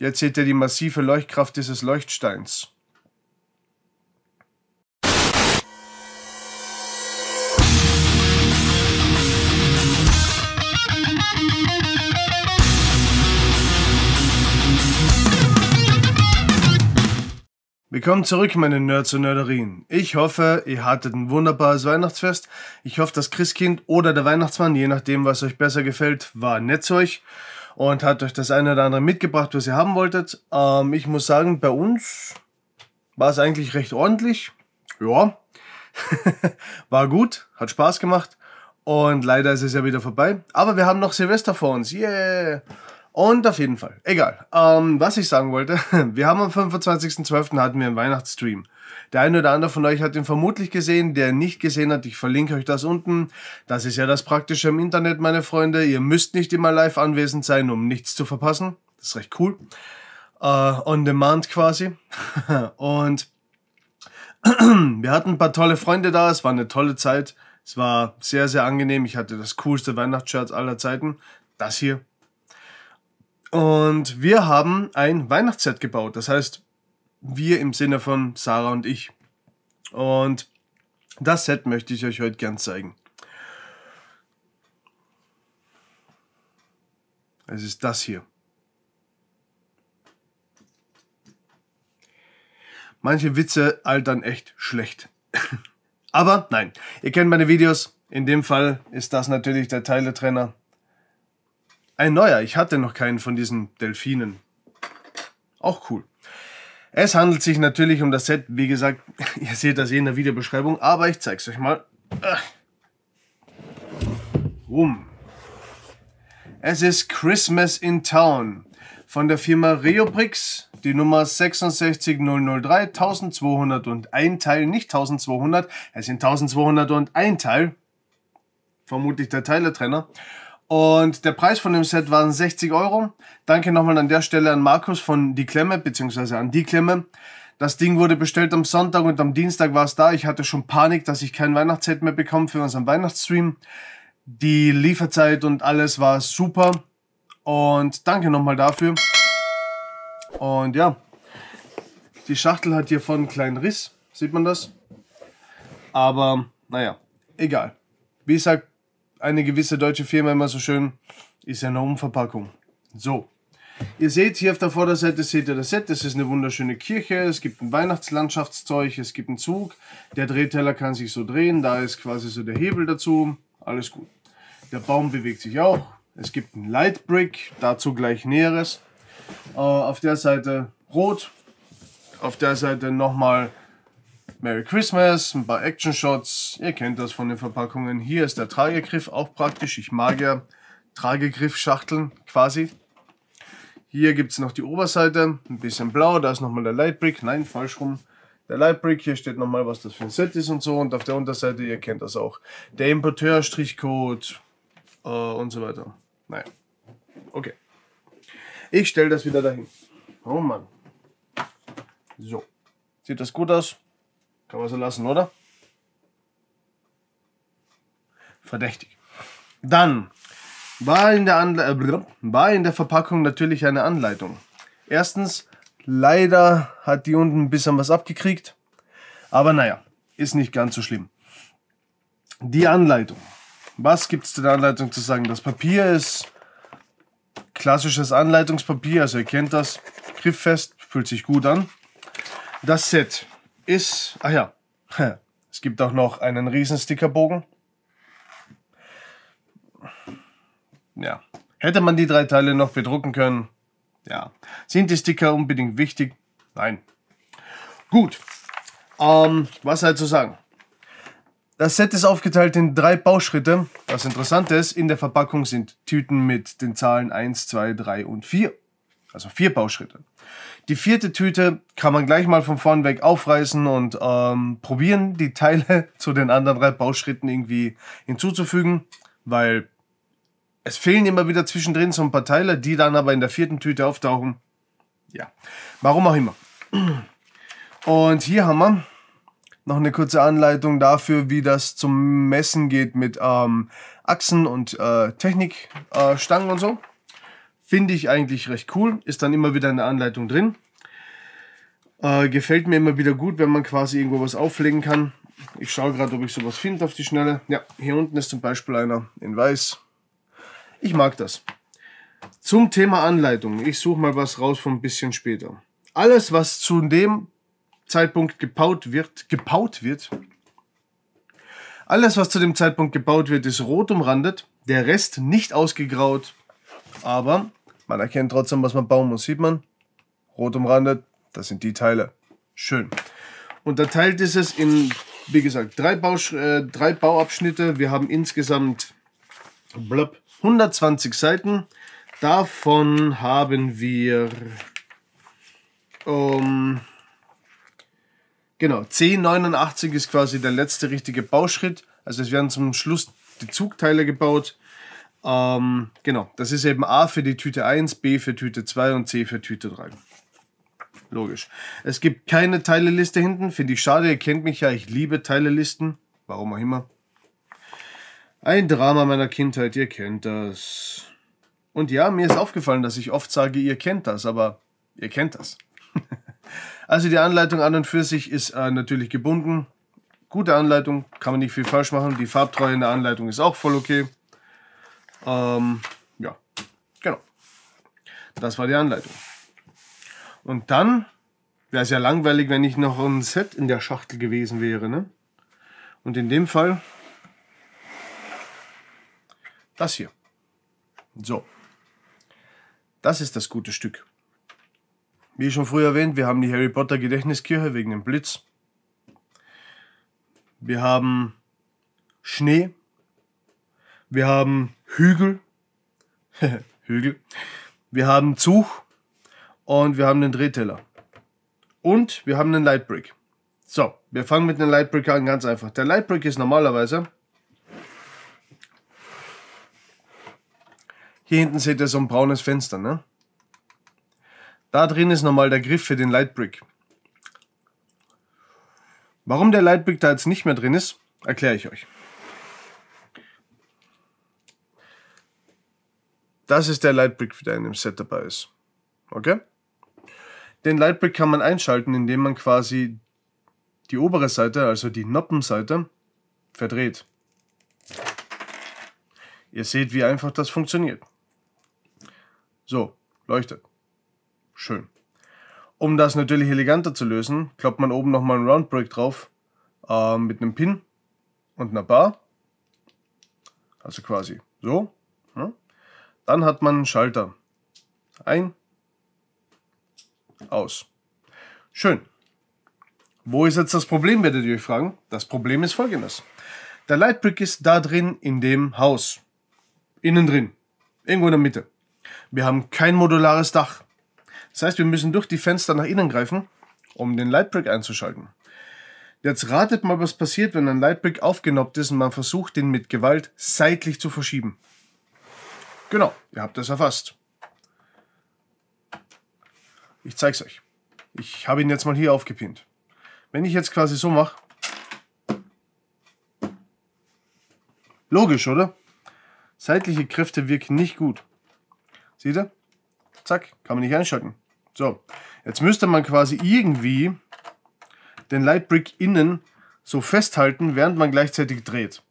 Jetzt seht ihr die massive Leuchtkraft dieses Leuchtsteins. Willkommen zurück, meine Nerds und Nerderien. Ich hoffe, ihr hattet ein wunderbares Weihnachtsfest. Ich hoffe, das Christkind oder der Weihnachtsmann, je nachdem, was euch besser gefällt, war nett zu euch und hat euch das eine oder andere mitgebracht, was ihr haben wolltet. Ich muss sagen, bei uns war es eigentlich recht ordentlich. Ja, war gut, hat Spaß gemacht und leider ist es ja wieder vorbei. Aber wir haben noch Silvester vor uns, yeah! Und auf jeden Fall, egal, was ich sagen wollte, wir haben am 25.12. hatten wir einen Weihnachtsstream. Der eine oder andere von euch hat ihn vermutlich gesehen, der nicht gesehen hat, ich verlinke euch das unten. Das ist ja das Praktische im Internet, meine Freunde, ihr müsst nicht immer live anwesend sein, um nichts zu verpassen. Das ist recht cool, on demand quasi. Und wir hatten ein paar tolle Freunde da, es war eine tolle Zeit, es war sehr, sehr angenehm. Ich hatte das coolste Weihnachtsshirt aller Zeiten, das hier. Und wir haben ein Weihnachtsset gebaut, das heißt, wir im Sinne von Sarah und ich. Und das Set möchte ich euch heute gern zeigen. Es ist das hier. Manche Witze altern echt schlecht. Aber nein, ihr kennt meine Videos, in dem Fall ist das natürlich der Teiletrenner. Ein neuer, ich hatte noch keinen von diesen Delfinen. Auch cool. Es handelt sich natürlich um das Set, wie gesagt, ihr seht das in der Videobeschreibung, aber ich zeige es euch mal. Es ist Christmas in Town von der Firma Reobrix, die Nummer 66003, 1201 Teil, nicht 1200, es sind 1201 Teil, vermutlich der Teiletrenner. Und der Preis von dem Set waren 60 Euro. Danke nochmal an der Stelle an Markus von Die Klemme, beziehungsweise an Die Klemme. Das Ding wurde bestellt am Sonntag und am Dienstag war es da. Ich hatte schon Panik, dass ich kein Weihnachtsset mehr bekomme für unseren Weihnachtsstream. Die Lieferzeit und alles war super. Und danke nochmal dafür. Und ja, die Schachtel hat hier vorne einen kleinen Riss. Sieht man das? Aber naja, egal. Wie gesagt, eine gewisse deutsche Firma immer so schön, ist ja eine Umverpackung. So, ihr seht hier auf der Vorderseite, seht ihr das Set, das ist eine wunderschöne Kirche, es gibt ein Weihnachtslandschaftszeug, es gibt einen Zug, der Drehteller kann sich so drehen, da ist quasi so der Hebel dazu, alles gut. Der Baum bewegt sich auch, es gibt ein Lightbrick, dazu gleich Näheres. Auf der Seite rot, auf der Seite nochmal Merry Christmas, ein paar Action-Shots, ihr kennt das von den Verpackungen. Hier ist der Tragegriff, auch praktisch, ich mag ja Tragegriff-Schachteln quasi. Hier gibt es noch die Oberseite, ein bisschen blau, da ist nochmal der Lightbrick, nein, falsch rum. Der Lightbrick, hier steht nochmal, was das für ein Set ist und so, und auf der Unterseite, ihr kennt das auch. Der Importeur, Strichcode und so weiter. Naja, okay. Ich stelle das wieder dahin. Oh Mann. So, sieht das gut aus? Kann man so lassen, oder? Verdächtig. Dann war in der Verpackung natürlich eine Anleitung. Erstens, leider hat die unten ein bisschen was abgekriegt. Aber naja, ist nicht ganz so schlimm. Die Anleitung. Was gibt es zu der Anleitung zu sagen? Das Papier ist klassisches Anleitungspapier. Also ihr kennt das. Grifffest, fühlt sich gut an. Das Set ist, ach ja, es gibt auch noch einen riesen Stickerbogen. Ja, hätte man die drei Teile noch bedrucken können? Ja, sind die Sticker unbedingt wichtig? Nein. Gut, was halt zu sagen. Das Set ist aufgeteilt in drei Bauschritte. Das Interessante ist, in der Verpackung sind Tüten mit den Zahlen 1, 2, 3 und 4. Also 4 Bauschritte. Die vierte Tüte kann man gleich mal von vorn weg aufreißen und probieren, die Teile zu den anderen 3 Bauschritten irgendwie hinzuzufügen, weil es fehlen immer wieder zwischendrin so ein paar Teile, die dann aber in der vierten Tüte auftauchen. Ja, warum auch immer. Und hier haben wir noch eine kurze Anleitung dafür, wie das zum Messen geht mit Achsen und Technikstangen und so. Finde ich eigentlich recht cool. Ist dann immer wieder eine Anleitung drin. Gefällt mir immer wieder gut, wenn man quasi irgendwo was auflegen kann. Ich schaue gerade, ob ich sowas finde auf die Schnelle. Ja, hier unten ist zum Beispiel einer in weiß. Ich mag das. Zum Thema Anleitung. Ich suche mal was raus von ein bisschen später. Alles, was zu dem Zeitpunkt gebaut wird. Alles, was zu dem Zeitpunkt gebaut wird, ist rot umrandet. Der Rest nicht ausgegraut. Aber man erkennt trotzdem, was man bauen muss. Sieht man? Rot umrandet. Das sind die Teile. Schön. Unterteilt ist es in, wie gesagt, drei Bauabschnitte. Wir haben insgesamt 120 Seiten. Davon haben wir 1089 ist quasi der letzte richtige Bauschritt. Also es werden zum Schluss die Zugteile gebaut. Genau, das ist eben A für die Tüte 1, B für Tüte 2 und C für Tüte 3. Logisch. Es gibt keine Teileliste hinten, finde ich schade, ihr kennt mich ja, ich liebe Teilelisten, warum auch immer. Ein Drama meiner Kindheit, ihr kennt das. Und ja, mir ist aufgefallen, dass ich oft sage, ihr kennt das, aber ihr kennt das. Also die Anleitung an und für sich ist natürlich gebunden. Gute Anleitung, kann man nicht viel falsch machen, die Farbtreue in der Anleitung ist auch voll okay. Ja, genau. Das war die Anleitung. Und dann wäre es ja langweilig, wenn nicht noch ein Set in der Schachtel gewesen wäre, ne? Und in dem Fall das hier. So, das ist das gute Stück. Wie schon früher erwähnt, wir haben die Harry Potter Gedächtniskirche wegen dem Blitz. Wir haben Schnee. Wir haben Hügel. Hügel. Wir haben Zug. Und wir haben den Drehteller. Und wir haben den Lightbrick. So, wir fangen mit dem Lightbrick an, ganz einfach. Der Lightbrick ist normalerweise... Hier hinten seht ihr so ein braunes Fenster, ne? Da drin ist nochmal der Griff für den Lightbrick. Warum der Lightbrick da jetzt nicht mehr drin ist, erkläre ich euch. Das ist der Lightbrick, der in dem Set dabei ist. Okay? Den Lightbrick kann man einschalten, indem man quasi die obere Seite, also die Noppenseite, verdreht. Ihr seht, wie einfach das funktioniert. So, leuchtet. Schön. Um das natürlich eleganter zu lösen, kloppt man oben nochmal einen Roundbrick drauf mit einem Pin und einer Bar. Also quasi so. Ja. Dann hat man einen Schalter. Ein, aus. Schön. Wo ist jetzt das Problem, werdet ihr euch fragen? Das Problem ist folgendes. Der Lightbrick ist da drin in dem Haus. Innen drin. Irgendwo in der Mitte. Wir haben kein modulares Dach. Das heißt, wir müssen durch die Fenster nach innen greifen, um den Lightbrick einzuschalten. Jetzt ratet mal, was passiert, wenn ein Lightbrick aufgenoppt ist und man versucht, den mit Gewalt seitlich zu verschieben. Genau, ihr habt das erfasst. Ich zeige es euch. Ich habe ihn jetzt mal hier aufgepinnt. Wenn ich jetzt quasi so mache... Logisch, oder? Seitliche Kräfte wirken nicht gut. Seht ihr? Zack, kann man nicht einschalten. So, jetzt müsste man quasi irgendwie den Lightbrick innen so festhalten, während man gleichzeitig dreht.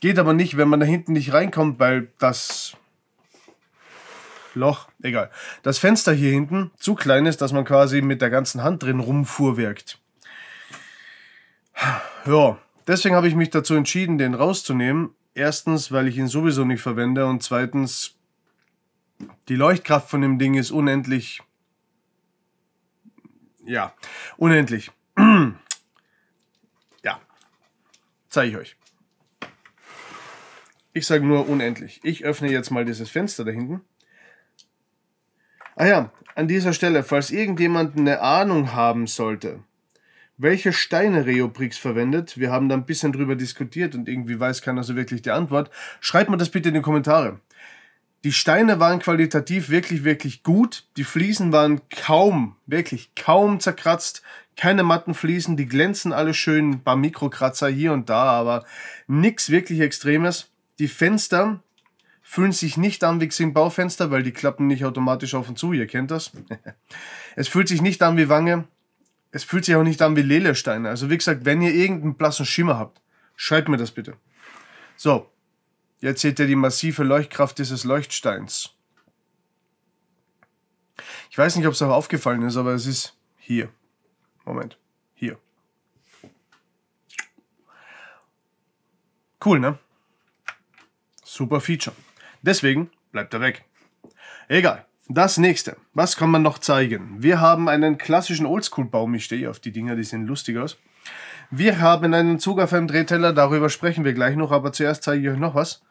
Geht aber nicht, wenn man da hinten nicht reinkommt, weil das... Loch, egal. Das Fenster hier hinten zu klein ist, dass man quasi mit der ganzen Hand drin rumfuhrwerkt. Ja, deswegen habe ich mich dazu entschieden, den rauszunehmen. Erstens, weil ich ihn sowieso nicht verwende und zweitens, die Leuchtkraft von dem Ding ist unendlich. Ja, unendlich. Ja, zeige ich euch. Ich sage nur unendlich. Ich öffne jetzt mal dieses Fenster da hinten. Ah ja, an dieser Stelle, falls irgendjemand eine Ahnung haben sollte, welche Steine Reobrix verwendet, wir haben da ein bisschen drüber diskutiert und irgendwie weiß keiner so wirklich die Antwort, schreibt mir das bitte in die Kommentare. Die Steine waren qualitativ wirklich, wirklich gut, die Fliesen waren kaum, wirklich kaum zerkratzt, keine matten Fliesen, die glänzen alle schön, ein paar Mikrokratzer hier und da, aber nichts wirklich Extremes. Die Fenster... fühlen sich nicht an wie Xing-Baufenster, weil die klappen nicht automatisch auf und zu, ihr kennt das. Es fühlt sich nicht an wie Wange, es fühlt sich auch nicht an wie Lelesteine. Also wie gesagt, wenn ihr irgendeinen blassen Schimmer habt, schreibt mir das bitte. So, jetzt seht ihr die massive Leuchtkraft dieses Leuchtsteins. Ich weiß nicht, ob es auch aufgefallen ist, aber es ist hier. Moment, hier. Cool, ne? Super Feature. Deswegen bleibt er weg. Egal. Das nächste. Was kann man noch zeigen? Wir haben einen klassischen Oldschool-Baum. Ich stehe auf die Dinger, die sehen lustig aus. Wir haben einen Zug auf einem Drehteller. Darüber sprechen wir gleich noch. Aber zuerst zeige ich euch noch was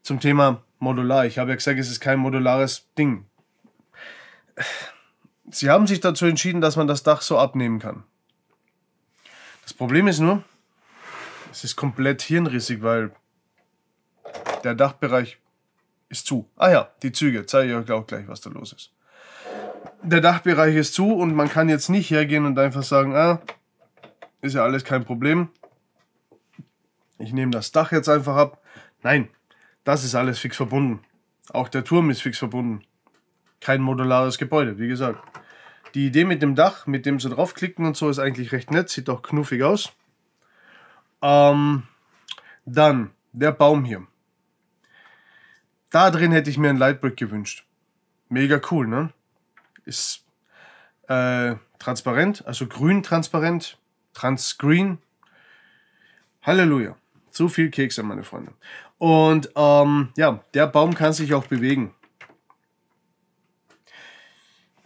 zum Thema modular. Ich habe ja gesagt, es ist kein modulares Ding. Sie haben sich dazu entschieden, dass man das Dach so abnehmen kann. Das Problem ist nur, es ist komplett hirnrissig, weil der Dachbereich ist zu. Ah ja, die Züge, zeige ich euch auch gleich, was da los ist. Der Dachbereich ist zu und man kann jetzt nicht hergehen und einfach sagen, ah, ist ja alles kein Problem. Ich nehme das Dach jetzt einfach ab. Nein, das ist alles fix verbunden. Auch der Turm ist fix verbunden. Kein modulares Gebäude, wie gesagt. Die Idee mit dem Dach, mit dem so draufklicken und so, ist eigentlich recht nett. Sieht auch knuffig aus. Dann der Baum hier. Da drin hätte ich mir ein Lightbrick gewünscht. Mega cool, ne? Ist transparent, also grün transparent. Transgreen. Halleluja. Zu viel Kekse, meine Freunde. Und ja, der Baum kann sich auch bewegen.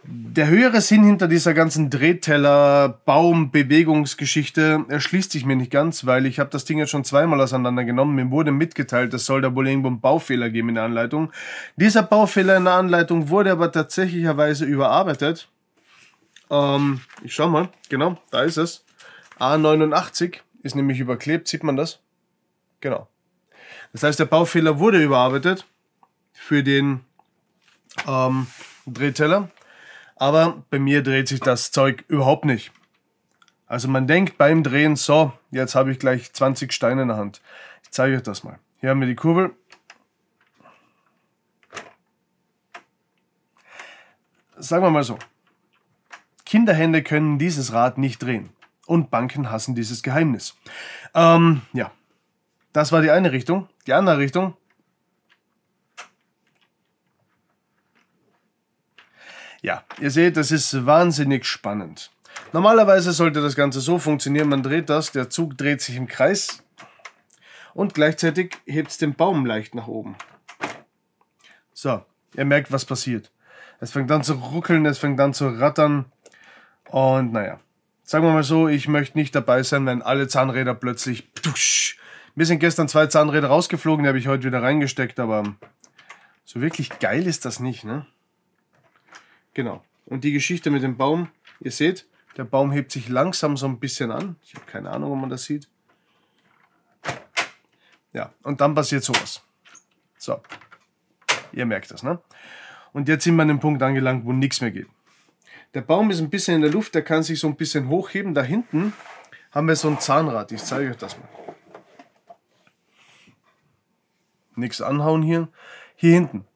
Der höhere Sinn hinter dieser ganzen Drehteller-Baum-Bewegungsgeschichte erschließt sich mir nicht ganz, weil ich habe das Ding jetzt schon zweimal auseinandergenommen. Mir wurde mitgeteilt, es soll da wohl irgendwo einen Baufehler geben in der Anleitung. Dieser Baufehler in der Anleitung wurde aber tatsächlicherweise überarbeitet. Ich schau mal, genau, da ist es. A89 ist nämlich überklebt, sieht man das? Genau. Das heißt, der Baufehler wurde überarbeitet für den Drehteller. Aber bei mir dreht sich das Zeug überhaupt nicht. Also man denkt beim Drehen, so, jetzt habe ich gleich 20 Steine in der Hand. Ich zeige euch das mal. Hier haben wir die Kurbel. Sagen wir mal so. Kinderhände können dieses Rad nicht drehen. Und Banken hassen dieses Geheimnis. Ja, das war die eine Richtung. Die andere Richtung. Ja, ihr seht, das ist wahnsinnig spannend. Normalerweise sollte das Ganze so funktionieren, man dreht das, der Zug dreht sich im Kreis und gleichzeitig hebt es den Baum leicht nach oben. So, ihr merkt, was passiert. Es fängt an zu ruckeln, es fängt an zu rattern und naja, sagen wir mal so, ich möchte nicht dabei sein, wenn alle Zahnräder plötzlich... Mir sind gestern 2 Zahnräder rausgeflogen, die habe ich heute wieder reingesteckt, aber so wirklich geil ist das nicht, ne? Genau. Und die Geschichte mit dem Baum, ihr seht, der Baum hebt sich langsam so ein bisschen an. Ich habe keine Ahnung, ob man das sieht. Ja, und dann passiert sowas. So, ihr merkt das, ne? Und jetzt sind wir an dem Punkt angelangt, wo nichts mehr geht. Der Baum ist ein bisschen in der Luft, der kann sich so ein bisschen hochheben. Da hinten haben wir so ein Zahnrad. Ich zeige euch das mal. Nichts anhauen hier. Hier hinten,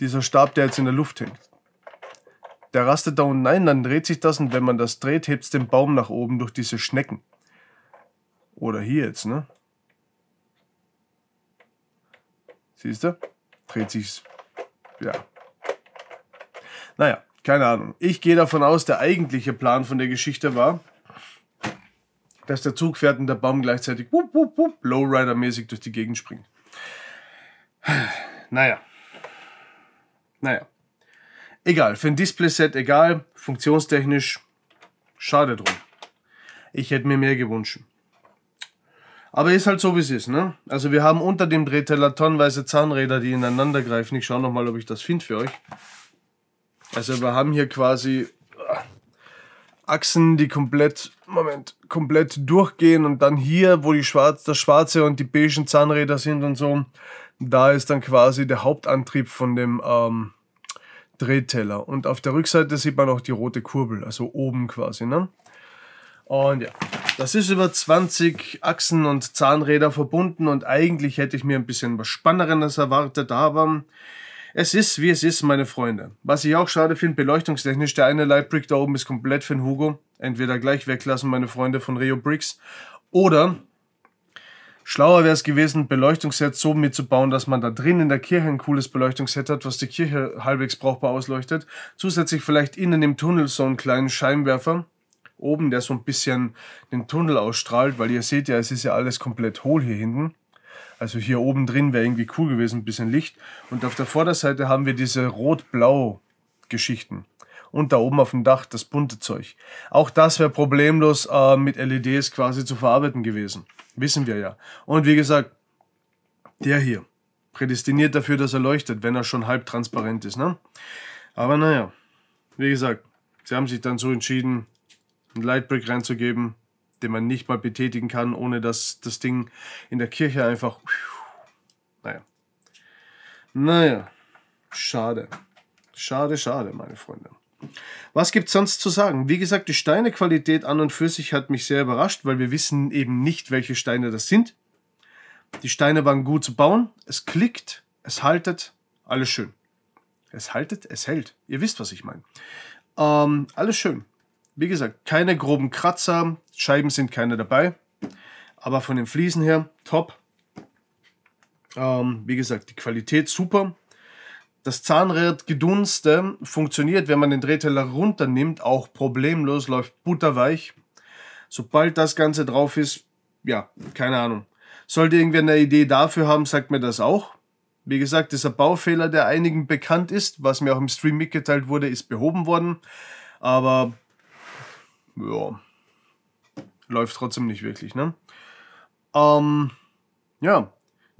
dieser Stab, der jetzt in der Luft hängt. Der rastet da unten ein, dann dreht sich das und wenn man das dreht, hebt es den Baum nach oben durch diese Schnecken. Oder hier jetzt, ne? Siehst du? Dreht sich's. Ja. Naja, keine Ahnung. Ich gehe davon aus, der eigentliche Plan von der Geschichte war, dass der Zug fährt und der Baum gleichzeitig Lowrider-mäßig durch die Gegend springt. Naja. Naja. Egal, für ein Displayset egal, funktionstechnisch, schade drum. Ich hätte mir mehr gewünscht. Aber ist halt so, wie es ist, ne? Also wir haben unter dem Drehteller tonnenweise Zahnräder, die ineinander greifen. Ich schaue nochmal, ob ich das finde für euch. Also wir haben hier quasi Achsen, die komplett, Moment, komplett durchgehen und dann hier, wo die das schwarze und die beigen Zahnräder sind und so, da ist dann quasi der Hauptantrieb von dem... Drehteller. Und auf der Rückseite sieht man auch die rote Kurbel, also oben quasi, ne? Und ja, Das ist über 20 Achsen und Zahnräder verbunden und eigentlich hätte ich mir ein bisschen was Spannenderes erwartet, aber es ist, wie es ist, meine Freunde. Was ich auch schade finde, beleuchtungstechnisch, der eine Lightbrick da oben ist komplett für den Hugo. Entweder gleich weglassen, meine Freunde von Reobrix, oder schlauer wäre es gewesen, Beleuchtungsset so mitzubauen, dass man da drin in der Kirche ein cooles Beleuchtungsset hat, was die Kirche halbwegs brauchbar ausleuchtet. Zusätzlich vielleicht innen im Tunnel so einen kleinen Scheinwerfer oben, der so ein bisschen den Tunnel ausstrahlt, weil ihr seht ja, es ist ja alles komplett hohl hier hinten. Also hier oben drin wäre irgendwie cool gewesen, ein bisschen Licht. Und auf der Vorderseite haben wir diese Rot-Blau-Geschichten. Und da oben auf dem Dach das bunte Zeug. Auch das wäre problemlos mit LEDs quasi zu verarbeiten gewesen. Wissen wir ja. Und wie gesagt, der hier, prädestiniert dafür, dass er leuchtet, wenn er schon halb transparent ist. Ne? Aber naja, wie gesagt, sie haben sich dann so entschieden, einen Lightbrick reinzugeben, den man nicht mal betätigen kann, ohne dass das Ding in der Kirche einfach... Naja. Naja, schade. Schade, schade, meine Freunde. Was gibt es sonst zu sagen? Wie gesagt, die Steinequalität an und für sich hat mich sehr überrascht, weil wir wissen eben nicht, welche Steine das sind. Die Steine waren gut zu bauen, es klickt, es haltet, alles schön. Es haltet, es hält. Ihr wisst, was ich meine. Alles schön. Wie gesagt, keine groben Kratzer, Scheiben sind keine dabei, aber von den Fliesen her top. Wie gesagt, die Qualität super. Das Zahnradgedunste funktioniert, wenn man den Drehteller runternimmt, auch problemlos, läuft butterweich. Sobald das Ganze drauf ist, ja, keine Ahnung. Sollte irgendwer eine Idee dafür haben, sagt mir das auch. Wie gesagt, dieser Baufehler, der einigen bekannt ist, was mir auch im Stream mitgeteilt wurde, ist behoben worden. Aber, ja, läuft trotzdem nicht wirklich, ne? Ja.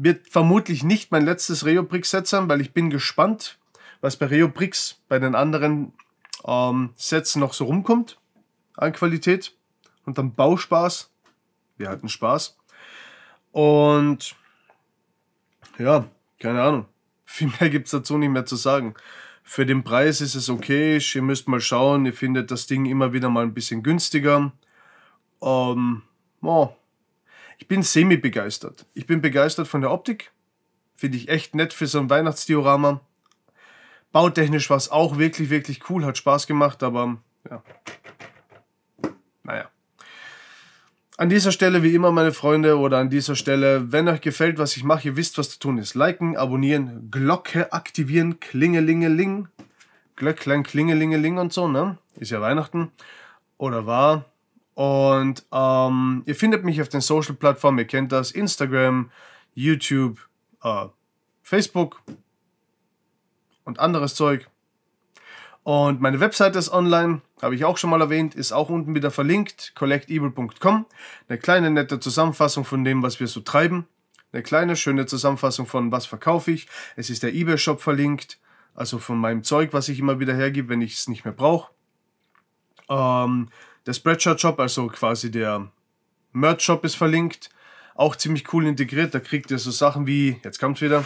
Wird vermutlich nicht mein letztes Reobrix-Set sein, weil ich bin gespannt, was bei Reobrix bei den anderen Sets noch so rumkommt an Qualität und am Bauspaß. Wir hatten Spaß. Und ja, keine Ahnung. Viel mehr gibt es dazu nicht mehr zu sagen. Für den Preis ist es okay. Ihr müsst mal schauen. Ihr findet das Ding immer wieder mal ein bisschen günstiger. Ja. Ich bin semi-begeistert. Ich bin begeistert von der Optik. Finde ich echt nett für so ein Weihnachtsdiorama. Bautechnisch war es auch wirklich, wirklich cool. Hat Spaß gemacht, aber ja. Naja. An dieser Stelle, wie immer, meine Freunde, oder an dieser Stelle, wenn euch gefällt, was ich mache, ihr wisst, was zu tun ist. Liken, abonnieren, Glocke aktivieren, Klingelingeling. Glöcklein, Klingelingeling und so, ne? Ist ja Weihnachten. Oder war... Und ihr findet mich auf den Social-Plattformen, ihr kennt das, Instagram, YouTube, Facebook und anderes Zeug. Und meine Webseite ist online, habe ich auch schon mal erwähnt, ist auch unten wieder verlinkt, collectevil.com. Eine kleine nette Zusammenfassung von dem, was wir so treiben. Eine kleine schöne Zusammenfassung von was verkaufe ich. Es ist der eBay-Shop verlinkt, also von meinem Zeug, was ich immer wieder hergebe, wenn ich es nicht mehr brauche. Der Spreadshirt-Shop, also quasi der Merch-Shop, ist verlinkt. Auch ziemlich cool integriert. Da kriegt ihr so Sachen wie, jetzt kommt es wieder,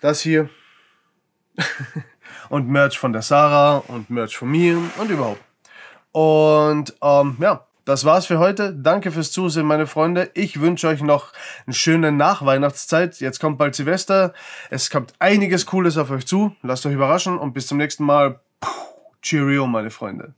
das hier. Und Merch von der Sarah und Merch von mir und überhaupt. Und ja, das war's für heute. Danke fürs Zusehen, meine Freunde. Ich wünsche euch noch eine schöne Nachweihnachtszeit. Jetzt kommt bald Silvester. Es kommt einiges Cooles auf euch zu. Lasst euch überraschen und bis zum nächsten Mal. Cheerio, meine Freunde.